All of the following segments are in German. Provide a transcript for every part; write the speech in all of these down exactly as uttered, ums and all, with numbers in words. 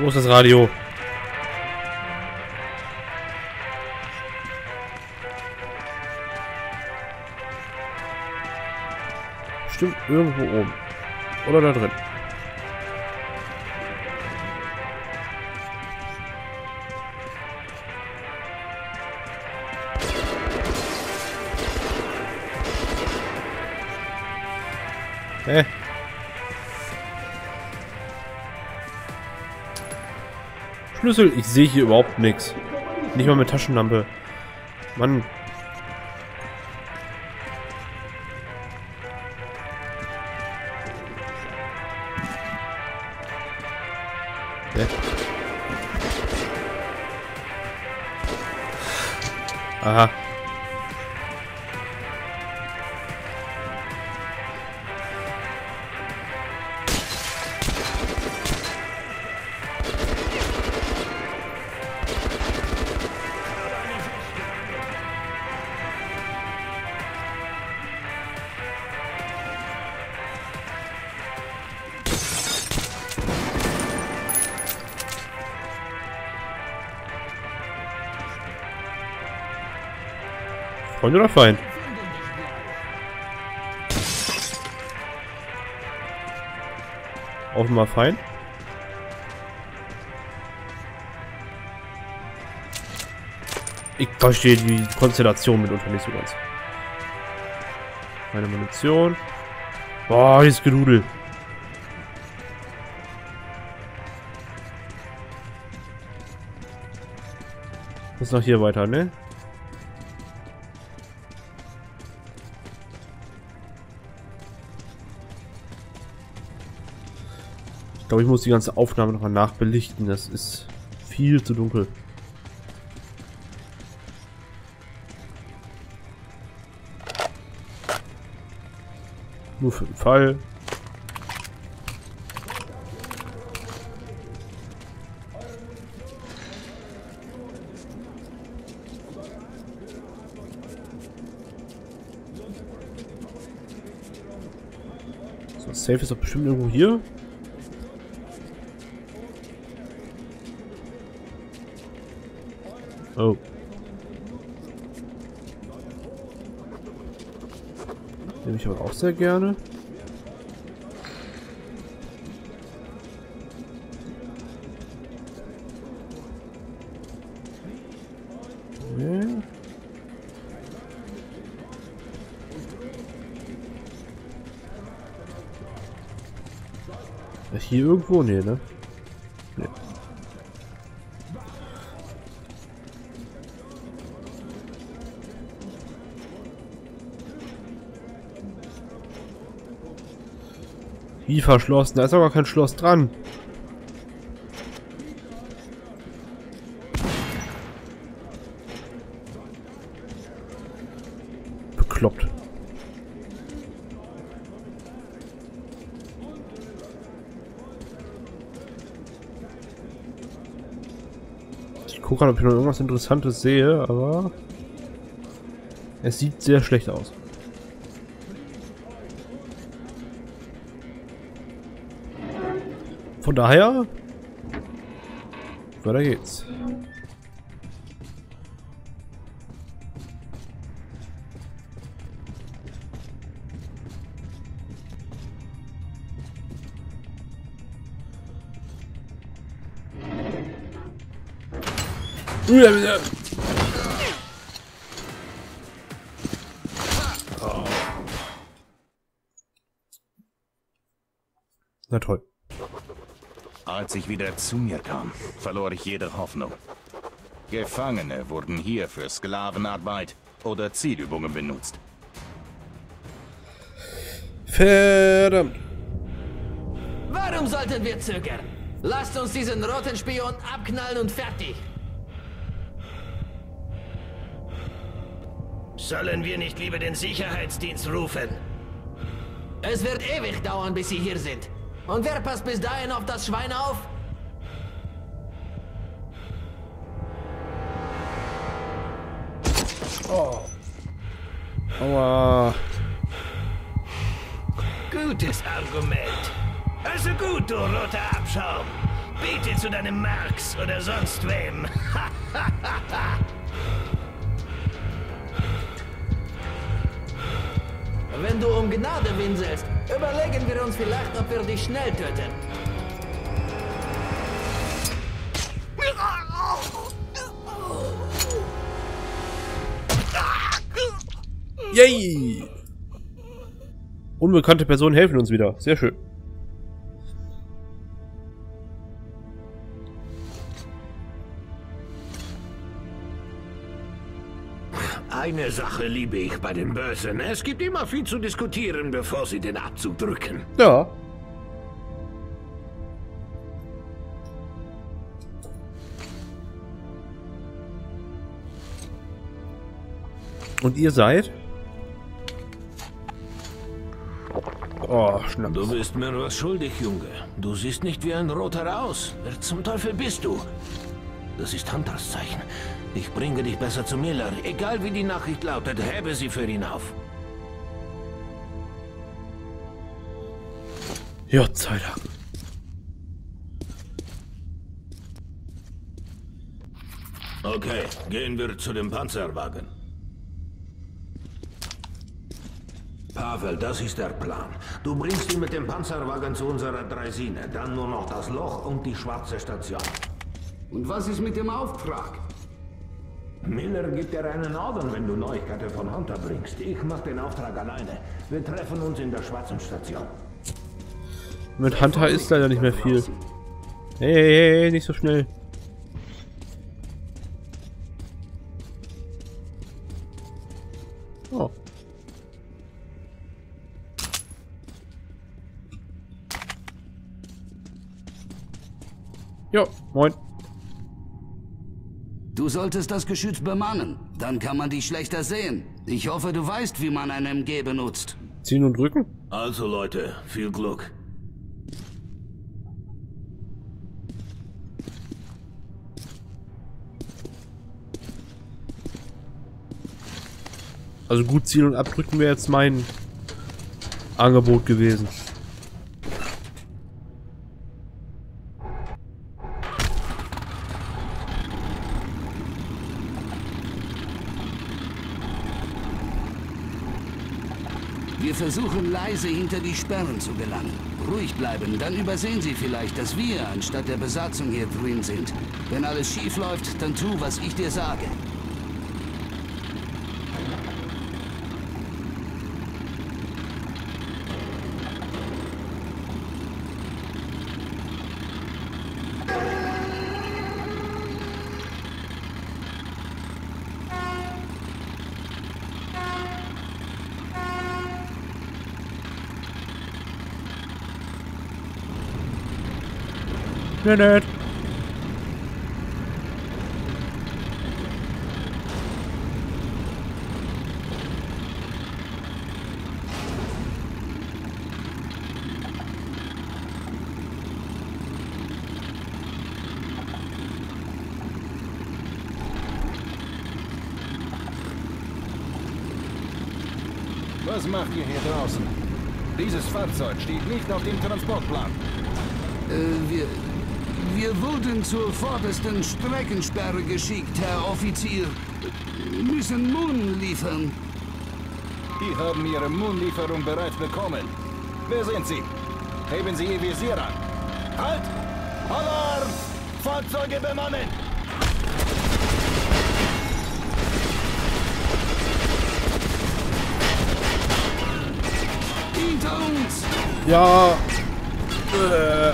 Wo ist das Radio? Stimmt, irgendwo oben. Oder da drin. Hä? Schlüssel? Ich sehe hier überhaupt nichts. Nicht mal mit Taschenlampe. Mann. Hä? Aha. Freund oder Feind? Auch mal Feind. Ich verstehe die Konstellation mitunter nicht so ganz. Meine Munition. Boah, hier ist Gedudel. Muss noch hier weiter, ne? Ich glaube, ich muss die ganze Aufnahme nochmal nachbelichten. Das ist viel zu dunkel. Nur für den Fall. So, Safe ist doch bestimmt irgendwo hier. Oh. Nehme ich aber auch sehr gerne. Okay. Hier irgendwo? Nee, ne? Nee. Wie verschlossen? Da ist aber kein Schloss dran. Bekloppt. Ich gucke gerade, ob ich noch irgendwas Interessantes sehe, aber es sieht sehr schlecht aus. Von daher, weiter geht's. Oh. Na toll. Als ich wieder zu mir kam, verlor ich jede Hoffnung. Gefangene wurden hier für Sklavenarbeit oder Zielübungen benutzt. Verdammt. Warum sollten wir zögern? Lasst uns diesen roten Spion abknallen und fertig. Sollen wir nicht lieber den Sicherheitsdienst rufen? Es wird ewig dauern, bis sie hier sind. Und wer passt bis dahin auf das Schwein auf? Oh. Aua. Gutes Argument. Also gut, du roter Abschaum. Bete zu deinem Marx oder sonst wem. Wenn du um Gnade winselst, überlegen wir uns vielleicht, ob wir dich schnell töten. Yay! Unbekannte Personen helfen uns wieder. Sehr schön. Eine Sache liebe ich bei den Bösen. Es gibt immer viel zu diskutieren, bevor sie den Abzug drücken. Ja. Und ihr seid? Oh, Schnaps. Du bist mir was schuldig, Junge. Du siehst nicht wie ein Roter aus. Wer zum Teufel bist du? Das ist Hunters Zeichen. Ich bringe dich besser zu Miller. Egal wie die Nachricht lautet, hebe sie für ihn auf. Gott sei Dank. Okay, gehen wir zu dem Panzerwagen. Pavel, das ist der Plan. Du bringst ihn mit dem Panzerwagen zu unserer Draisine. Dann nur noch das Loch und die schwarze Station. Und was ist mit dem Auftrag? Miller gibt dir einen Orden, wenn du Neuigkeiten von Hunter bringst. Ich mach den Auftrag alleine. Wir treffen uns in der schwarzen Station. Mit Hunter ist leider nicht mehr viel. Hey, hey, hey, nicht so schnell. Oh. Jo, moin. Du solltest das Geschütz bemannen, dann kann man dich schlechter sehen. Ich hoffe, du weißt, wie man ein M G benutzt. Ziehen und drücken? Also Leute, viel Glück. Also gut ziehen und abdrücken wäre jetzt mein Angebot gewesen. Wir versuchen leise hinter die Sperren zu gelangen. Ruhig bleiben, dann übersehen sie vielleicht, dass wir anstatt der Besatzung hier drin sind. Wenn alles schief läuft, dann tu, was ich dir sage. Nö, was macht ihr hier draußen? Dieses Fahrzeug steht nicht auf dem Transportplan. Äh, wir... Wir wurden zur vordersten Streckensperre geschickt, Herr Offizier. Müssen Mun liefern. Die haben ihre Munlieferung bereits bekommen. Wer sind Sie? Heben Sie Ihr Visier an. Halt! Alarm! Fahrzeuge bemannen! Hinter uns! Ja... Äh.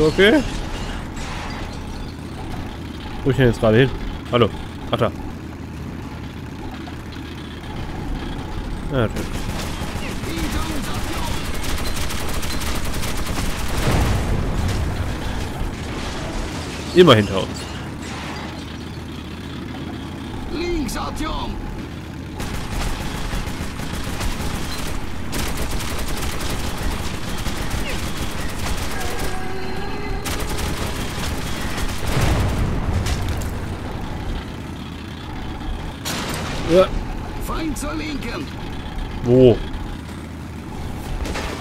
Okay. Wo ich denn jetzt gerade hin? Hallo. Ach da. Ja, natürlich. Immer hinter uns. Links, Artyom! Schwing zur Linken. Wo?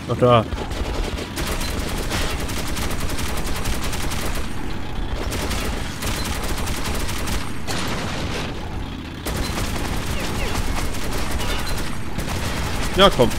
Ach da. Ja, komm.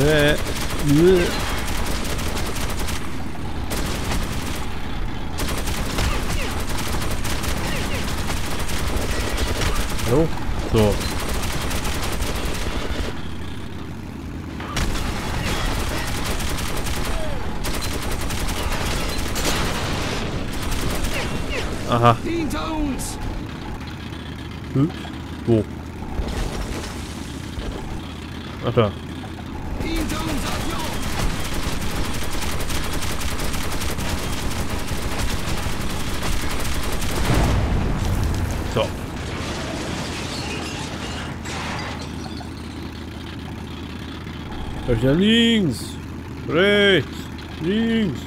Äh, äh. Hallo? So. Aha. Hinter uns. Hm? Wo? Ach da. Hinter uns, Avion. So. Links, rechts, links.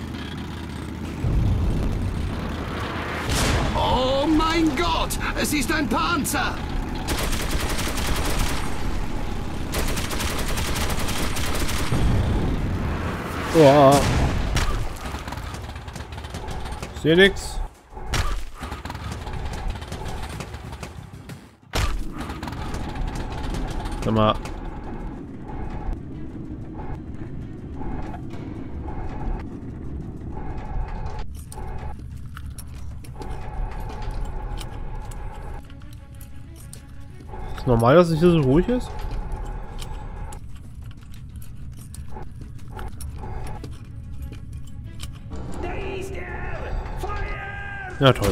Oh mein Gott, es ist ein Panzer. Oh. Ich sehe nichts. Sag mal. Normal, dass es hier so ruhig ist? Ja, toll.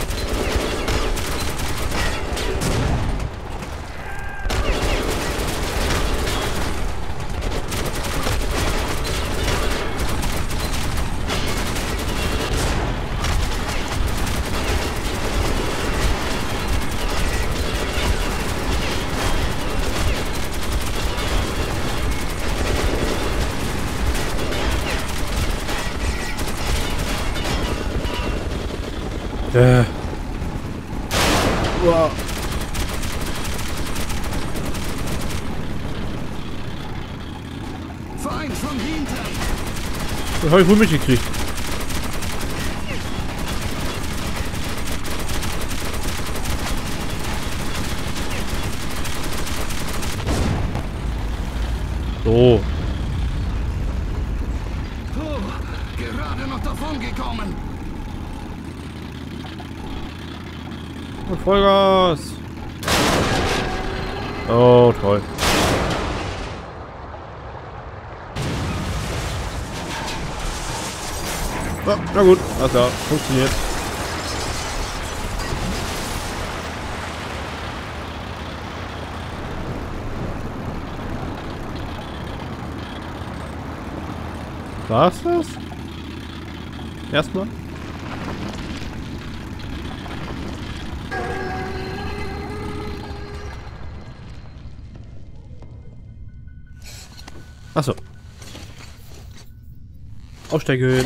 Äh. Wow. Feind von hinten. Das habe ich wohl mitgekriegt. So. Oh, gerade noch davon gekommen. Vollgas! Oh, toll. Oh, na gut, alles klar, funktioniert. War's das? Erstmal? Achso. Aufsteigen.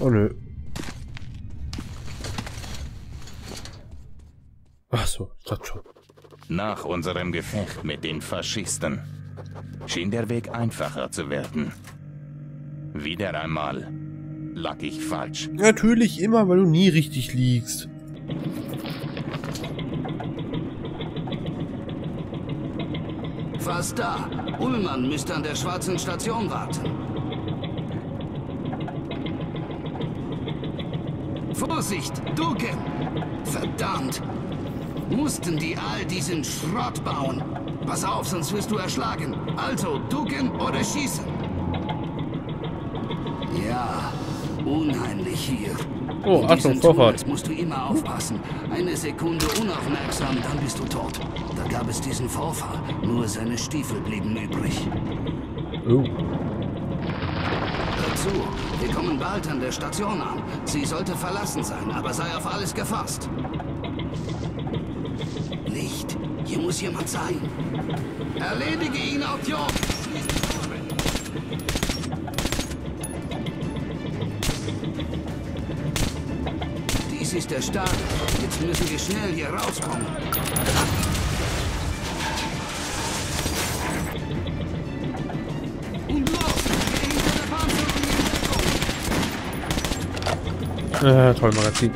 Oh nö. Ach so, das schon. Nach unserem Gefecht mit den Faschisten schien der Weg einfacher zu werden. Wieder einmal lag ich falsch. Natürlich immer, weil du nie richtig liegst. Fast da. Ullmann müsste an der schwarzen Station warten. Vorsicht, Duke! Verdammt! Mussten die all diesen Schrott bauen? Pass auf, sonst wirst du erschlagen. Also, ducken oder schießen. Ja, unheimlich hier. Oh, in Achtung, Vorfahrt. Musst du immer aufpassen. Eine Sekunde unaufmerksam, dann bist du tot. Da gab es diesen Vorfall. Nur seine Stiefel blieben übrig. Oh. Hör zu, wir kommen bald an der Station an. Sie sollte verlassen sein, aber sei auf alles gefasst. Licht. Hier muss jemand sein. Erledige ihn auf die Ohren. Dies ist der Start. Jetzt müssen wir schnell hier rauskommen. Und los! Hinter der Panzerung in Deckung. Äh, toll, Magazin.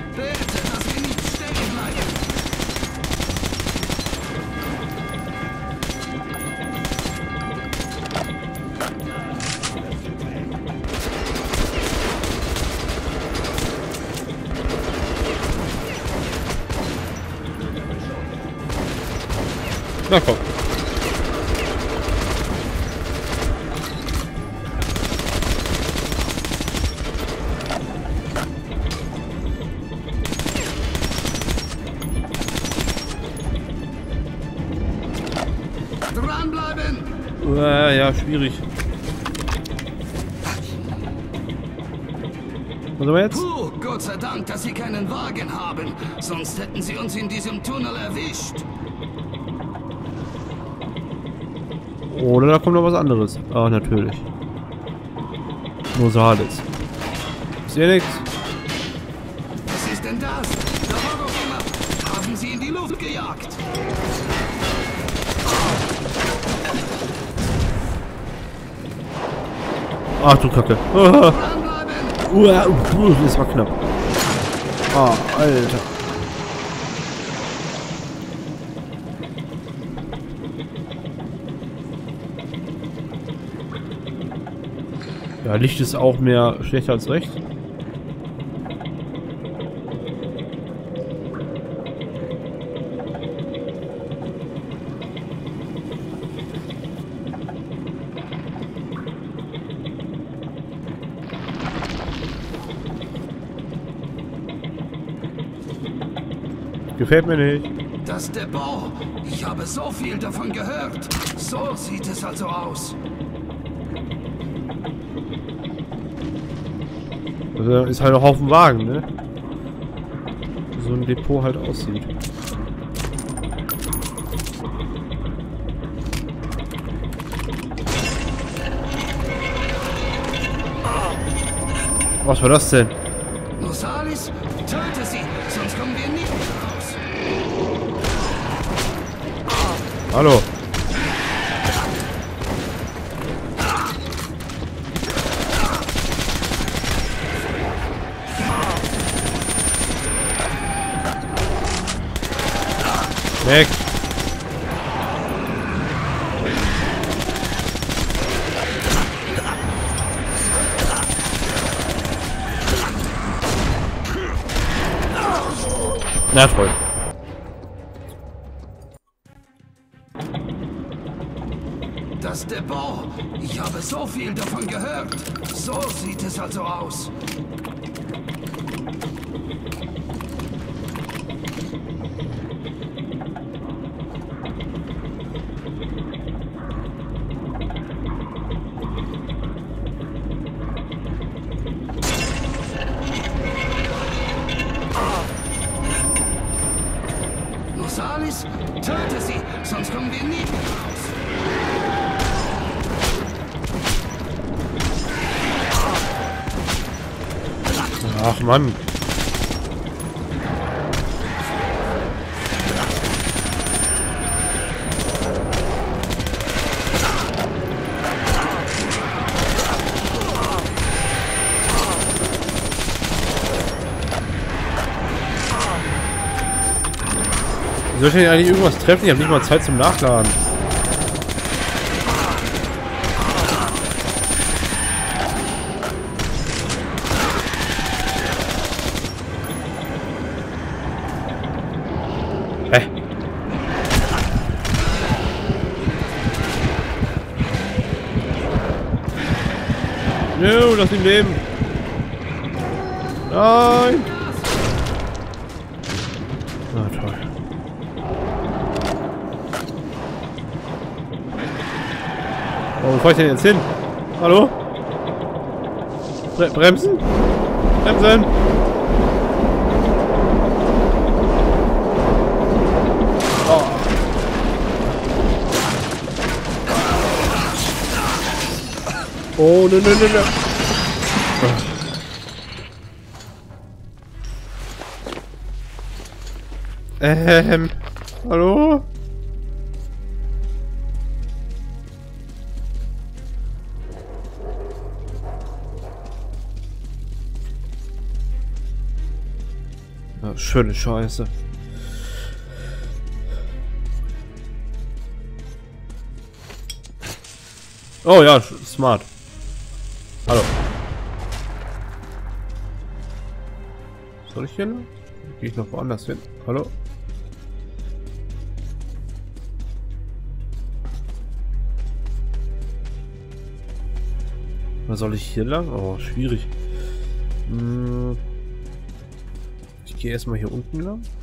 Na komm. Dranbleiben! Uah, ja, schwierig. Was haben wir jetzt? Puh, Gott sei Dank, dass Sie keinen Wagen haben. Sonst hätten Sie uns in diesem Tunnel erwischt. Oder da kommt noch was anderes. Ah, natürlich. Nur so hart ist. Ist ja nichts. Was ist denn das? Da war doch jemand. Haben sie in die Luft gejagt. Ach du Kacke. Uah, das war knapp. Ah, Alter. Ja, Licht ist auch mehr schlecht als recht. Gefällt mir nicht. Das Depot. Ich habe so viel davon gehört. So sieht es also aus. Also ist halt ein Haufen Wagen, ne? So ein Depot halt aussieht. Was war das denn? Nosalis, töte sie, sonst kommen wir nicht raus. Hallo. Weg. Na toll. Das Depot. Ich habe so viel davon gehört. So sieht es also aus. Töte sie, sonst kommen wir nie raus. Ach Mann. Soll ich denn eigentlich irgendwas treffen? Ich habe nicht mal Zeit zum Nachladen. Nö, lass ihn leben. Nein. Na toll. Oh, wo fahr ich denn jetzt hin? Hallo? Bre- Bremsen? Bremsen! Oh, ne, ne, ne, ne. Ähm, hallo? Oh, schöne Scheiße. Oh ja, smart. Hallo. Soll ich hier lang? Gehe ich noch woanders hin? Hallo? Was soll ich hier lang? Oh, schwierig. Hm. Ich gehe erstmal hier unten lang.